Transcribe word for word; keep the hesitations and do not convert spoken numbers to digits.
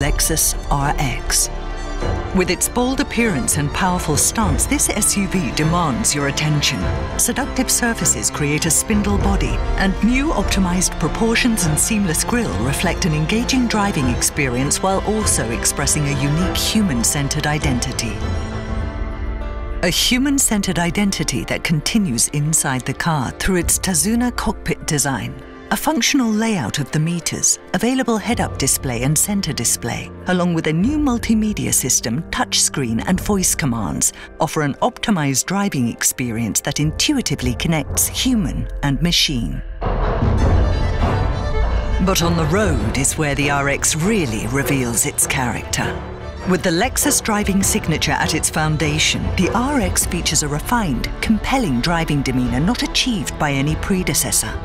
Lexus R X. With its bold appearance and powerful stance, this S U V demands your attention. Seductive surfaces create a spindle body, and new optimized proportions and seamless grille reflect an engaging driving experience while also expressing a unique human-centered identity. A human-centered identity that continues inside the car through its Tazuna cockpit design. A functional layout of the meters, available head-up display and center display, along with a new multimedia system, touchscreen and voice commands, offer an optimized driving experience that intuitively connects human and machine. But on the road is where the R X really reveals its character. With the Lexus driving signature at its foundation, the R X features a refined, compelling driving demeanor not achieved by any predecessor.